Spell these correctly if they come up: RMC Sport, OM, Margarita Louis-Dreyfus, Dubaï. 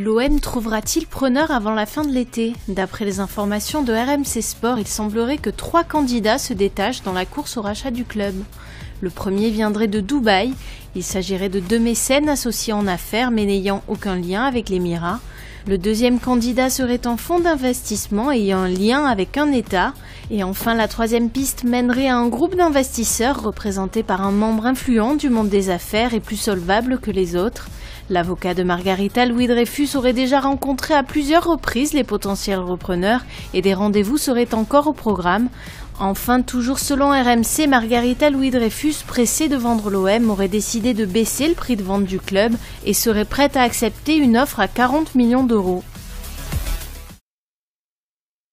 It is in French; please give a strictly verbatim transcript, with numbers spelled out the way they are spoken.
L'O M trouvera-t-il preneur avant la fin de l'été? D'après les informations de R M C Sport, il semblerait que trois candidats se détachent dans la course au rachat du club. Le premier viendrait de Dubaï. Il s'agirait de deux mécènes associés en affaires mais n'ayant aucun lien avec l'Émirat. Le deuxième candidat serait un fonds d'investissement ayant un lien avec un État. Et enfin, la troisième piste mènerait à un groupe d'investisseurs représenté par un membre influent du monde des affaires et plus solvable que les autres. L'avocat de Margarita Louis-Dreyfus aurait déjà rencontré à plusieurs reprises les potentiels repreneurs et des rendez-vous seraient encore au programme. Enfin, toujours selon R M C, Margarita Louis-Dreyfus, pressée de vendre l'O M, aurait décidé de baisser le prix de vente du club et serait prête à accepter une offre à quarante millions d'euros.